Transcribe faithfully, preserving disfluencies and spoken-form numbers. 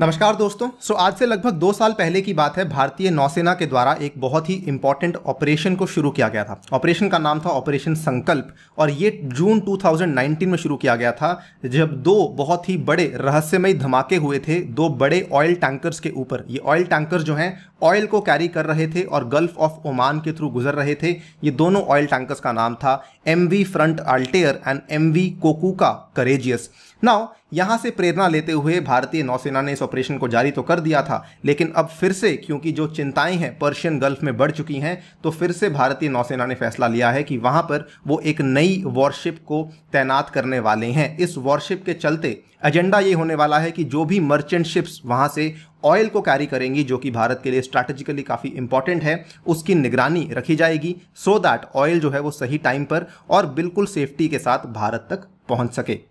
नमस्कार दोस्तों। सो आज से लगभग दो साल पहले की बात है, भारतीय नौसेना के द्वारा एक बहुत ही इम्पॉर्टेंट ऑपरेशन को शुरू किया गया था। ऑपरेशन का नाम था ऑपरेशन संकल्प और ये जून दो हज़ार उन्नीस में शुरू किया गया था, जब दो बहुत ही बड़े रहस्यमय धमाके हुए थे दो बड़े ऑयल टैंकर्स के ऊपर। ये ऑयल टैंकर्स जो हैं ऑयल को कैरी कर रहे थे और गल्फ ऑफ ओमान के थ्रू गुजर रहे थे। ये दोनों ऑयल टैंकर्स का नाम था MV Front Altair and MV Courageous. Now यहाँ से प्रेरणा लेते हुए भारतीय नौसेना ने इस ऑपरेशन को जारी तो कर दिया था, लेकिन अब फिर से क्योंकि जो चिंताएं हैं पर्शियन गल्फ में बढ़ चुकी हैं, तो फिर से भारतीय नौसेना ने फैसला लिया है कि वहाँ पर वो एक नई वॉरशिप को तैनात करने वाले हैं। इस वॉरशिप के चलते एजेंडा ये होने वाला है कि जो भी मर्चेंट शिप्स वहाँ से ऑयल को कैरी करेंगी, जो कि भारत के लिए स्ट्रैटेजिकली काफ़ी इंपॉर्टेंट है, उसकी निगरानी रखी जाएगी सो दैट ऑयल जो है वो सही टाइम पर और बिल्कुल सेफ्टी के साथ भारत तक पहुँच सके।